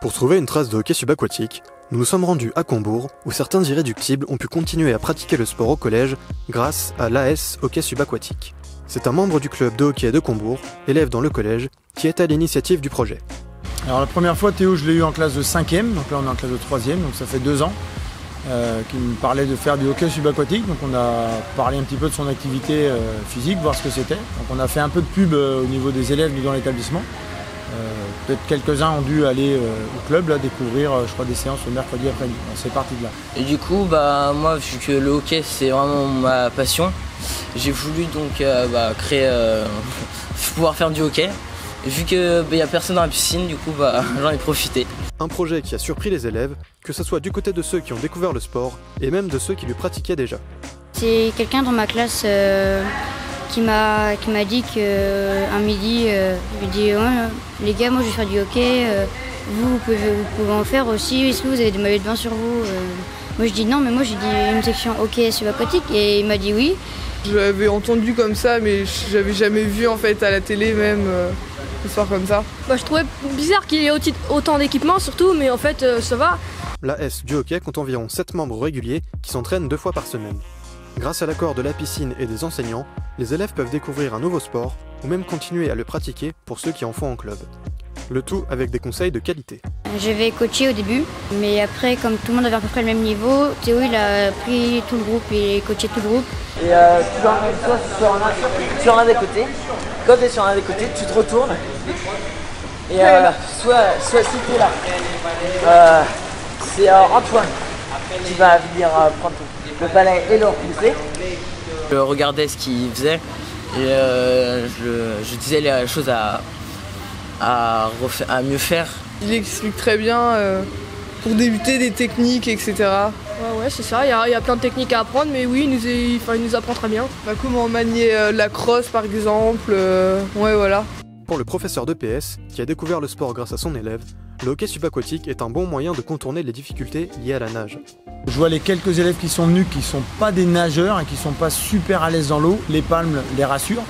Pour trouver une trace de hockey subaquatique, nous nous sommes rendus à Combourg, où certains irréductibles ont pu continuer à pratiquer le sport au collège grâce à l'AS Hockey Subaquatique. C'est un membre du club de hockey de Combourg, élève dans le collège, qui est à l'initiative du projet. Alors la première fois, Théo, je l'ai eu en classe de 5e, donc là on est en classe de 3e, donc ça fait 2 ans qu'il me parlait de faire du hockey subaquatique. Donc on a parlé un petit peu de son activité physique, voir ce que c'était. Donc on a fait un peu de pub au niveau des élèves dans l'établissement. Peut-être quelques-uns ont dû aller au club là, découvrir je crois des séances le mercredi après-midi. C'est parti de là. Et du coup moi vu que le hockey c'est vraiment ma passion, j'ai voulu donc créer pouvoir faire du hockey. Et vu que n'y a personne dans la piscine, du coup j'en ai profité. Un projet qui a surpris les élèves, que ce soit du côté de ceux qui ont découvert le sport et même de ceux qui le pratiquaient déjà. C'est quelqu'un dans ma classe qui m'a dit qu'un midi, il me dit « Les gars, moi je vais faire du hockey, vous pouvez en faire aussi, est-ce que vous avez des maillots de bain sur vous ?» Moi je dis « Non, mais moi j'ai dit une section hockey subaquatique » et il m'a dit « Oui ». J'avais entendu comme ça, mais j'avais jamais vu en fait à la télé même une histoire comme ça. Je trouvais bizarre qu'il y ait autant d'équipements surtout, mais en fait ça va. L'AS du hockey compte environ 7 membres réguliers qui s'entraînent 2 fois par semaine. Grâce à l'accord de la piscine et des enseignants, les élèves peuvent découvrir un nouveau sport ou même continuer à le pratiquer pour ceux qui en font en club. Le tout avec des conseils de qualité. J'avais coaché au début, mais après, comme tout le monde avait à peu près le même niveau, Théo il a pris tout le groupe, il a coaché tout le groupe. Et tu en as des côtés. Quand tu es sur un des côtés, tu te retournes. Et soit si tu es là, c'est Antoine qui va venir prendre le balai et le repousser. Je regardais ce qu'il faisait et je disais les choses à mieux faire. Il explique très bien pour débuter des techniques, etc. Ouais, c'est ça, il y a plein de techniques à apprendre, mais oui, il nous apprend très bien. Comment manier la crosse par exemple, ouais voilà. Pour le professeur de PS, qui a découvert le sport grâce à son élève, le hockey subaquatique est un bon moyen de contourner les difficultés liées à la nage. Je vois les quelques élèves qui sont venus, qui ne sont pas des nageurs et qui ne sont pas super à l'aise dans l'eau, les palmes les rassurent.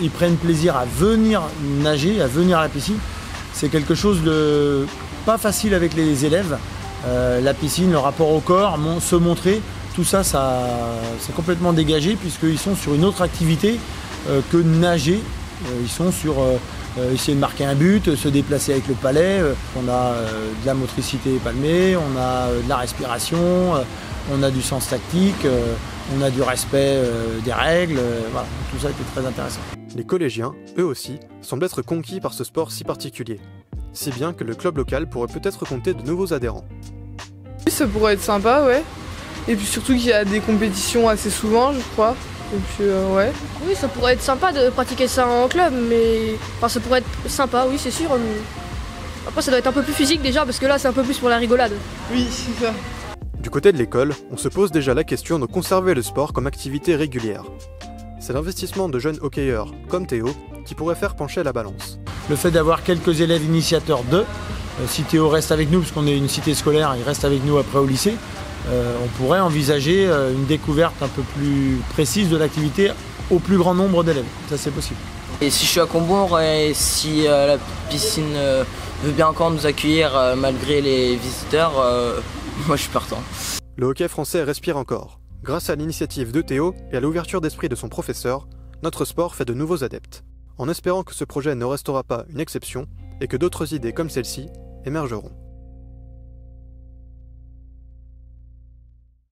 Ils prennent plaisir à venir nager, à venir à la piscine. C'est quelque chose de pas facile avec les élèves. La piscine, le rapport au corps, se montrer, tout ça, c'est complètement dégagé puisqu'ils sont sur une autre activité que nager. Ils sont sur essayer de marquer un but, se déplacer avec le palais. On a de la motricité palmée, on a de la respiration, on a du sens tactique, on a du respect des règles. Voilà, tout ça était très intéressant. Les collégiens, eux aussi, semblent être conquis par ce sport si particulier. Si bien que le club local pourrait peut-être compter de nouveaux adhérents. Oui, ça pourrait être sympa, ouais. Et puis surtout qu'il y a des compétitions assez souvent, je crois. Et puis, ouais. Oui, ça pourrait être sympa de pratiquer ça en club, mais enfin, ça pourrait être sympa, oui, c'est sûr. Mais... Après, ça doit être un peu plus physique déjà, parce que là, c'est un peu plus pour la rigolade. Oui, c'est ça. Du côté de l'école, on se pose déjà la question de conserver le sport comme activité régulière. C'est l'investissement de jeunes hockeyeurs comme Théo qui pourrait faire pencher la balance. Le fait d'avoir quelques élèves initiateurs si Théo reste avec nous, parce qu'on est une cité scolaire, il reste avec nous après au lycée, on pourrait envisager une découverte un peu plus précise de l'activité au plus grand nombre d'élèves. Ça, c'est possible. Et si je suis à Combourg et si la piscine veut bien encore nous accueillir malgré les visiteurs, moi je suis partant. Le hockey français respire encore. Grâce à l'initiative de Théo et à l'ouverture d'esprit de son professeur, notre sport fait de nouveaux adeptes. En espérant que ce projet ne restera pas une exception et que d'autres idées comme celle-ci émergeront.